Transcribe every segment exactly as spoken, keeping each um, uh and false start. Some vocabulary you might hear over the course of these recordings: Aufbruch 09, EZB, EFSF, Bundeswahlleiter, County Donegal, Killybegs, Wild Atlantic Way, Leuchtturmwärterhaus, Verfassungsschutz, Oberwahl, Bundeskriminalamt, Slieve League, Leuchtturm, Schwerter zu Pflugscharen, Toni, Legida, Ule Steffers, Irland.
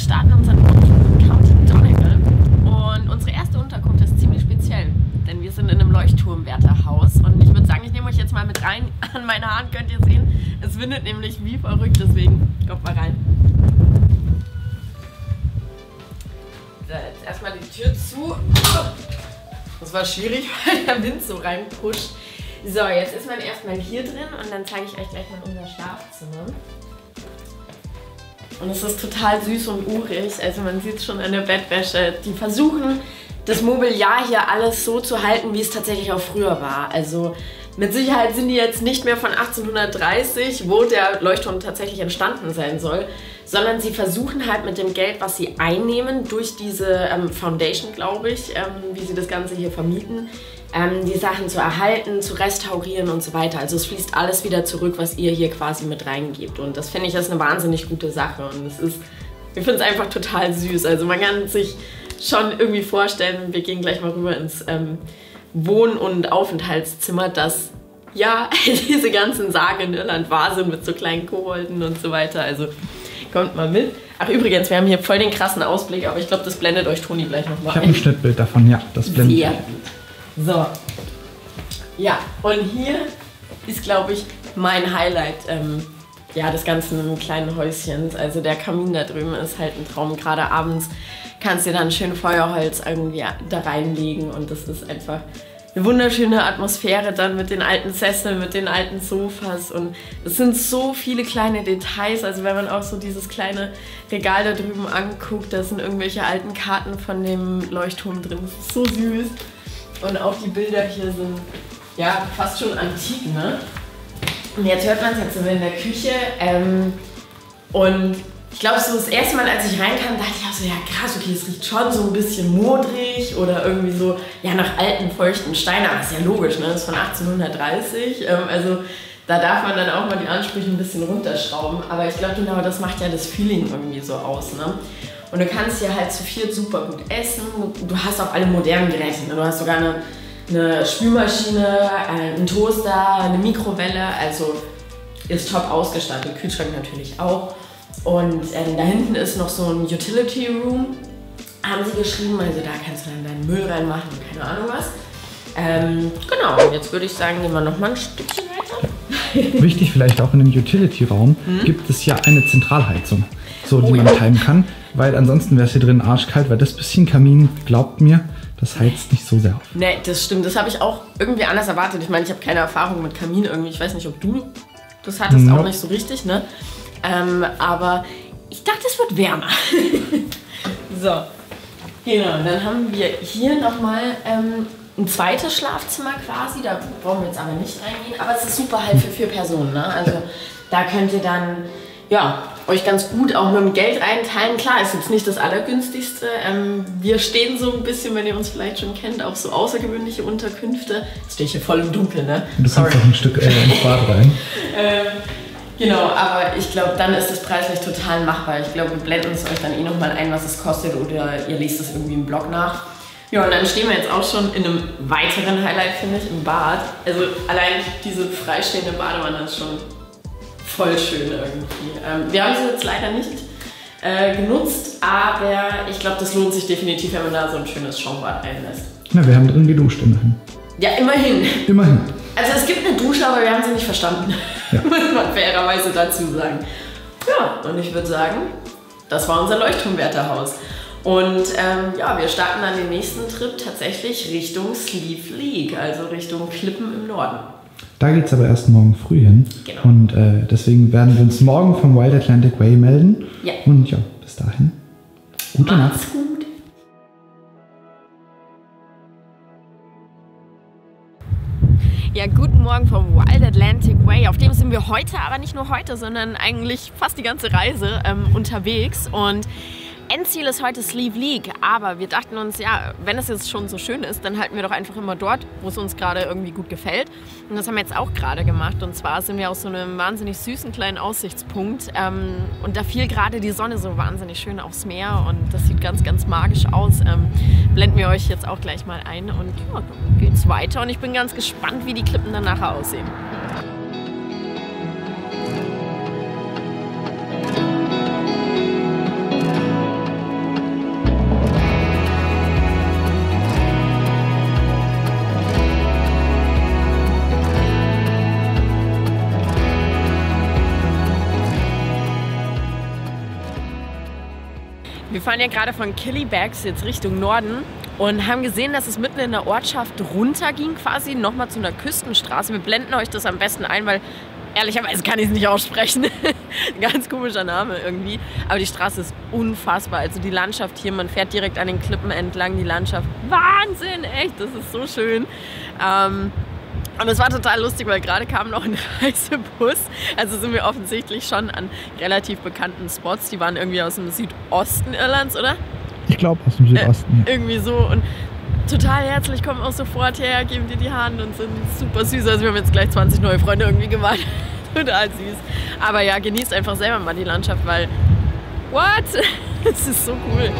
Wir starten unseren Roadtrip in County Donegal und unsere erste Unterkunft ist ziemlich speziell, denn wir sind in einem Leuchtturmwärterhaus und ich würde sagen, ich nehme euch jetzt mal mit rein. An meiner Hand könnt ihr sehen, es windet nämlich wie verrückt, deswegen kommt mal rein. So, jetzt erstmal die Tür zu. Das war schwierig, weil der Wind so reinpusht. So, jetzt ist man erstmal hier drin und dann zeige ich euch gleich mal unser Schlafzimmer. Und es ist total süß und urig, also man sieht es schon an der Bettwäsche. Die versuchen, das Mobiliar hier alles so zu halten, wie es tatsächlich auch früher war. Also mit Sicherheit sind die jetzt nicht mehr von achtzehnhundertdreißig, wo der Leuchtturm tatsächlich entstanden sein soll, sondern sie versuchen halt mit dem Geld, was sie einnehmen, durch diese ähm, Foundation, glaube ich, ähm, wie sie das Ganze hier vermieten, ähm, die Sachen zu erhalten, zu restaurieren und so weiter. Also es fließt alles wieder zurück, was ihr hier quasi mit reingebt. Und das finde ich, das ist eine wahnsinnig gute Sache. Und es ist, ich finde es einfach total süß. Also man kann sich schon irgendwie vorstellen, wir gehen gleich mal rüber ins ähm, Wohn- und Aufenthaltszimmer, dass ja diese ganzen Sagen in Irland wahr sind mit so kleinen Kobolden und so weiter. Also kommt mal mit. Ach übrigens, wir haben hier voll den krassen Ausblick, aber ich glaube, das blendet euch Toni gleich nochmal ein. Ich habe ein Schnittbild davon, ja, das blendet. Sehr gut. So. Ja, und hier ist, glaube ich, mein Highlight ähm, ja, des ganzen kleinen Häuschens. Also der Kamin da drüben ist halt ein Traum, gerade abends kannst dir dann schön Feuerholz irgendwie da reinlegen und das ist einfach eine wunderschöne Atmosphäre dann mit den alten Sesseln, mit den alten Sofas und es sind so viele kleine Details, also wenn man auch so dieses kleine Regal da drüben anguckt, da sind irgendwelche alten Karten von dem Leuchtturm drin, das ist so süß und auch die Bilder hier sind ja fast schon antik, ne? Und jetzt hört man es, jetzt sind wir in der Küche ähm, und ich glaube, so das erste Mal, als ich reinkam, dachte ich auch so, ja krass, okay, es riecht schon so ein bisschen modrig oder irgendwie so, ja, nach alten, feuchten Steinen. Aber ist ja logisch, ne? Das ist von achtzehnhundertdreißig. Ähm, also da darf man dann auch mal die Ansprüche ein bisschen runterschrauben. Aber ich glaube, genau das macht ja das Feeling irgendwie so aus, ne? Und du kannst hier halt zu viert super gut essen. Du hast auch alle modernen Geräte, ne? Du hast sogar eine, eine Spülmaschine, einen Toaster, eine Mikrowelle. Also ist top ausgestattet. Kühlschrank natürlich auch. Und ähm, da hinten ist noch so ein Utility Room, haben sie geschrieben, also da kannst du dann deinen Müll reinmachen und keine Ahnung was. Ähm, genau, und jetzt würde ich sagen, gehen wir nochmal ein Stückchen weiter. Wichtig vielleicht auch in dem Utility Raum hm? gibt es ja eine Zentralheizung, so die oh, man ja. timen kann, weil ansonsten wäre es hier drin arschkalt, weil das bisschen Kamin, glaubt mir, das heizt nicht so sehr auf. Nee, das stimmt, das habe ich auch irgendwie anders erwartet. Ich meine, ich habe keine Erfahrung mit Kamin irgendwie, ich weiß nicht, ob du das hattest, no. auch nicht so richtig, ne? Ähm, aber ich dachte, es wird wärmer. So, genau, dann haben wir hier nochmal ähm, ein zweites Schlafzimmer quasi, da brauchen wir jetzt aber nicht reingehen, aber es ist super halt für vier Personen, ne? Also da könnt ihr dann, ja, euch ganz gut auch mit dem Geld einteilen. Klar, ist jetzt nicht das Allergünstigste, ähm, wir stehen so ein bisschen, wenn ihr uns vielleicht schon kennt, auf so außergewöhnliche Unterkünfte. Jetzt stehe ich hier voll im Dunkeln, ne? Du kannst auch ein Stück äh, ins Bad rein. ähm, Genau, aber ich glaube, dann ist das preislich total machbar. Ich glaube, wir blenden es euch dann eh nochmal ein, was es kostet oder ihr lest es irgendwie im Blog nach. Ja, und dann stehen wir jetzt auch schon in einem weiteren Highlight, finde ich, im Bad. Also allein diese freistehende Badewanne ist schon voll schön irgendwie. Ähm, wir haben sie jetzt leider nicht äh, genutzt, aber ich glaube, das lohnt sich definitiv, wenn man da so ein schönes Schaumbad einlässt. Na, wir haben drin geduscht, immerhin. Ja, immerhin. Immerhin. Also es gibt eine Dusche, aber wir haben sie nicht verstanden. Ja. Muss man fairerweise dazu sagen. Ja, und ich würde sagen, das war unser Leuchtturmwärterhaus. Und ähm, ja, wir starten dann den nächsten Trip tatsächlich Richtung Slieve League, also Richtung Klippen im Norden. Da geht es aber erst morgen früh hin. Genau. Und äh, deswegen werden wir uns morgen vom Wild Atlantic Way melden. Ja. Und ja, bis dahin. Gute Nacht. Macht's gut. Ja, guten Morgen vom Wild Atlantic Way. Auf dem sind wir heute, aber nicht nur heute, sondern eigentlich fast die ganze Reise ähm, unterwegs. Und Endziel ist heute Slieve League. Aber wir dachten uns, ja, wenn es jetzt schon so schön ist, dann halten wir doch einfach immer dort, wo es uns gerade irgendwie gut gefällt. Und das haben wir jetzt auch gerade gemacht. Und zwar sind wir auf so einem wahnsinnig süßen kleinen Aussichtspunkt. Ähm, und da fiel gerade die Sonne so wahnsinnig schön aufs Meer. Und das sieht ganz, ganz magisch aus. Ähm, blenden wir euch jetzt auch gleich mal ein. Und ja, dann geht's weiter. Und ich bin ganz gespannt, wie die Klippen dann nachher aussehen. Wir fahren ja gerade von Killybegs jetzt Richtung Norden und haben gesehen, dass es mitten in der Ortschaft runterging quasi, nochmal zu einer Küstenstraße. Wir blenden euch das am besten ein, weil ehrlicherweise kann ich es nicht aussprechen. Ganz komischer Name irgendwie. Aber die Straße ist unfassbar. Also die Landschaft hier, man fährt direkt an den Klippen entlang, die Landschaft. Wahnsinn, echt, das ist so schön. Ähm, Und es war total lustig, weil gerade kam noch ein Reisebus. Also sind wir offensichtlich schon an relativ bekannten Spots. Die waren irgendwie aus dem Südosten Irlands, oder? Ich glaube, aus dem Südosten. Äh, irgendwie so. Und total herzlich, kommen auch sofort her, geben dir die Hand und sind super süß. Also wir haben jetzt gleich zwanzig neue Freunde irgendwie gemacht. Total süß. Aber ja, genießt einfach selber mal die Landschaft, weil... What? Das ist so cool.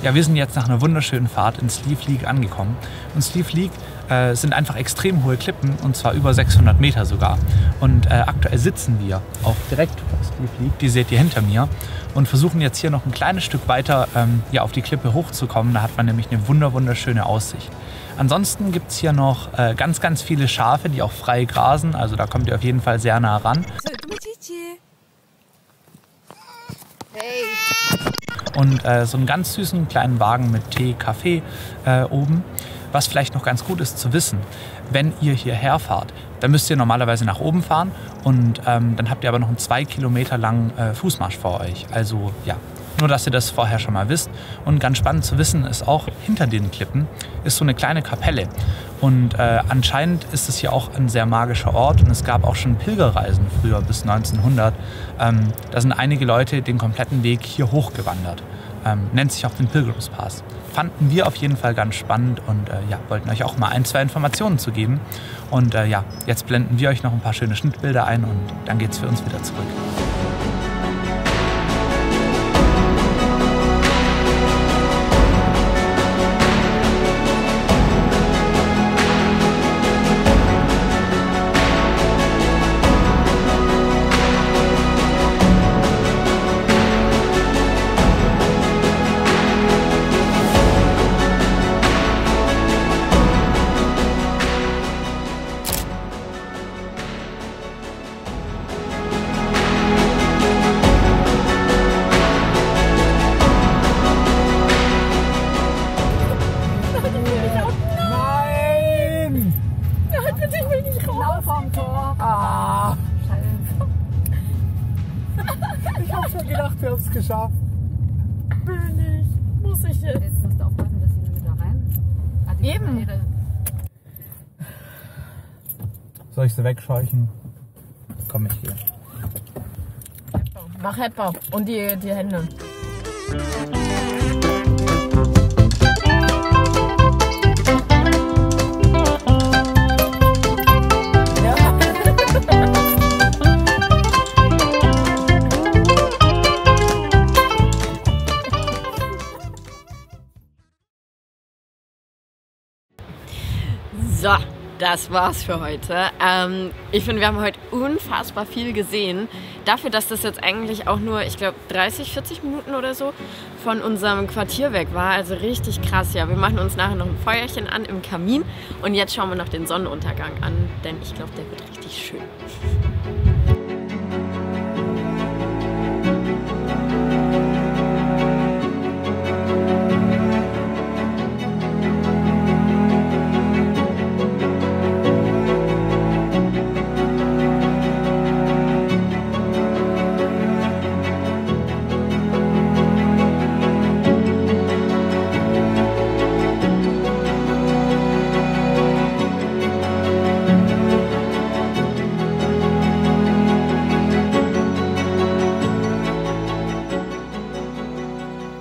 Ja, wir sind jetzt nach einer wunderschönen Fahrt in Slieve League angekommen. Und Slieve League äh, sind einfach extrem hohe Klippen, und zwar über sechshundert Meter sogar. Und äh, aktuell sitzen wir auch direkt vor Slieve League, die seht ihr hinter mir, und versuchen jetzt hier noch ein kleines Stück weiter ähm, ja, auf die Klippe hochzukommen. Da hat man nämlich eine wunder wunderschöne Aussicht. Ansonsten gibt es hier noch äh, ganz, ganz viele Schafe, die auch frei grasen. Also da kommt ihr auf jeden Fall sehr nah ran. Hey. Und äh, so einen ganz süßen kleinen Wagen mit Tee, Kaffee äh, oben. Was vielleicht noch ganz gut ist zu wissen: Wenn ihr hierher fahrt, dann müsst ihr normalerweise nach oben fahren, und ähm, dann habt ihr aber noch einen zwei Kilometer langen äh, Fußmarsch vor euch. Also ja, nur dass ihr das vorher schon mal wisst. Und ganz spannend zu wissen ist auch, hinter den Klippen ist so eine kleine Kapelle. Und äh, anscheinend ist es hier auch ein sehr magischer Ort, und es gab auch schon Pilgerreisen früher bis neunzehnhundert. Ähm, da sind einige Leute den kompletten Weg hier hochgewandert. Ähm, nennt sich auch den Pilgrims Pass. Fanden wir auf jeden Fall ganz spannend, und äh, ja, wollten euch auch mal ein, zwei Informationen zu geben. Und äh, ja, jetzt blenden wir euch noch ein paar schöne Schnittbilder ein, und dann geht's für uns wieder zurück. Geschafft. Will nicht. Muss ich jetzt. Jetzt musst du aufpassen, dass sie wieder rein. Hat eben. Ihre... Soll ich sie wegscheuchen? Komm ich hier. Mach Headbau. Und die, die Hände. So, das war's für heute. Ähm, ich finde, wir haben heute unfassbar viel gesehen. Dafür, dass das jetzt eigentlich auch nur, ich glaube, dreißig, vierzig Minuten oder so von unserem Quartier weg war. Also richtig krass, ja. Wir machen uns nachher noch ein Feuerchen an im Kamin, und jetzt schauen wir noch den Sonnenuntergang an, denn ich glaube, der wird richtig schön.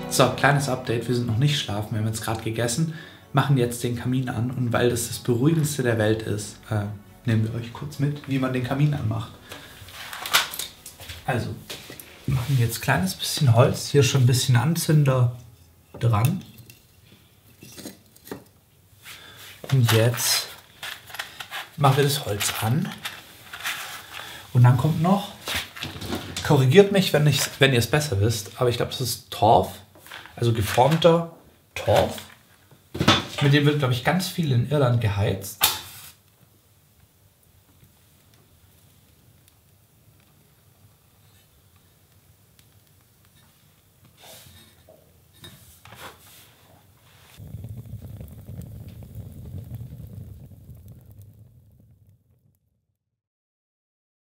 So, kleines Update, wir sind noch nicht schlafen, wir haben jetzt gerade gegessen, machen jetzt den Kamin an, und weil das das Beruhigendste der Welt ist, äh, nehmen wir euch kurz mit, wie man den Kamin anmacht. Also, machen jetzt ein kleines bisschen Holz, hier schon ein bisschen Anzünder dran. Und jetzt machen wir das Holz an Und dann kommt noch, korrigiert mich, wenn, ich, wenn ihr es besser wisst, aber ich glaube, das ist Torf, also geformter Torf. Mit dem wird, glaube ich, ganz viel in Irland geheizt.